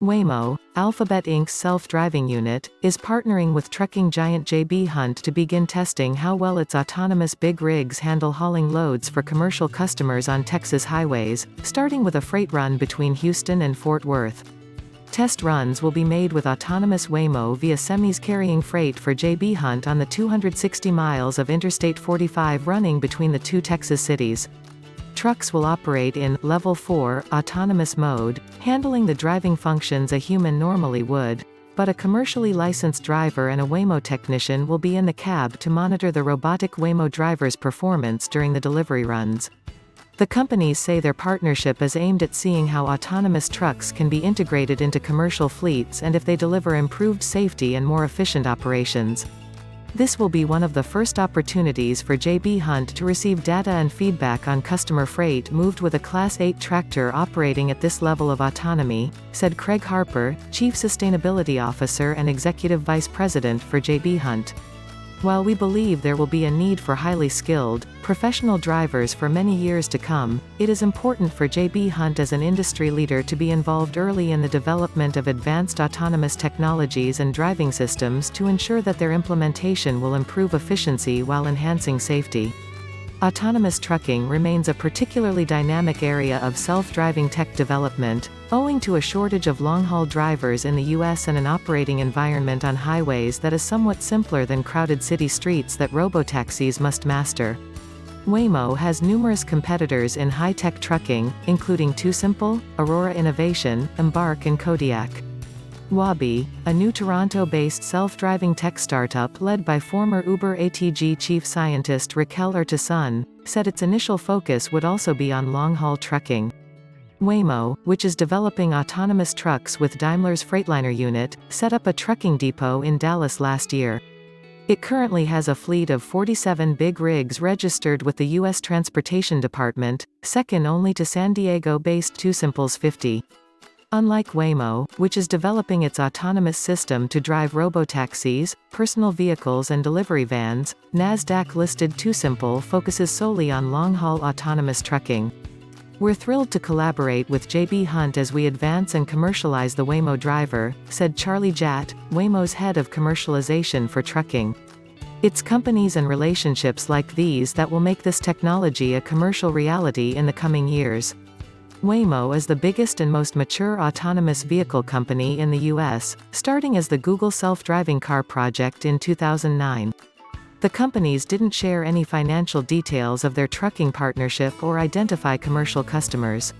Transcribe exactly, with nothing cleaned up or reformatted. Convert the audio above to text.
Waymo, Alphabet Inc's self-driving unit, is partnering with trucking giant J B Hunt to begin testing how well its autonomous big rigs handle hauling loads for commercial customers on Texas highways, starting with a freight run between Houston and Fort Worth. Test runs will be made with autonomous Waymo via semis carrying freight for J B Hunt on the two hundred sixty miles of Interstate forty-five running between the two Texas cities. Trucks will operate in Level four autonomous mode, handling the driving functions a human normally would, but a commercially licensed driver and a Waymo technician will be in the cab to monitor the robotic Waymo driver's performance during the delivery runs. The companies say their partnership is aimed at seeing how autonomous trucks can be integrated into commercial fleets and if they deliver improved safety and more efficient operations. This will be one of the first opportunities for J B Hunt to receive data and feedback on customer freight moved with a Class eight tractor operating at this level of autonomy, said Craig Harper, Chief Sustainability Officer and Executive Vice President for J B Hunt. "While we believe there will be a need for highly skilled, professional drivers for many years to come, it is important for J B Hunt as an industry leader to be involved early in the development of advanced autonomous technologies and driving systems to ensure that their implementation will improve efficiency while enhancing safety." Autonomous trucking remains a particularly dynamic area of self-driving tech development, owing to a shortage of long-haul drivers in the U S and an operating environment on highways that is somewhat simpler than crowded city streets that robotaxis must master. Waymo has numerous competitors in high-tech trucking, including TuSimple, Aurora Innovation, Embark and Kodiak. Waabi, a new Toronto-based self-driving tech startup led by former Uber A T G chief scientist Raquel Urtasun, said its initial focus would also be on long-haul trucking. Waymo, which is developing autonomous trucks with Daimler's Freightliner unit, set up a trucking depot in Dallas last year. It currently has a fleet of forty-seven big rigs registered with the U S Transportation Department, second only to San Diego-based TuSimple's fifty. Unlike Waymo, which is developing its autonomous system to drive robotaxis, personal vehicles and delivery vans, NASDAQ-listed TuSimple focuses solely on long-haul autonomous trucking. "We're thrilled to collaborate with J B Hunt as we advance and commercialize the Waymo Driver," said Charlie Jatt, Waymo's head of commercialization for trucking. "It's companies and relationships like these that will make this technology a commercial reality in the coming years." Waymo is the biggest and most mature autonomous vehicle company in the U S, starting as the Google self-driving car project in two thousand nine. The companies didn't share any financial details of their trucking partnership or identify commercial customers.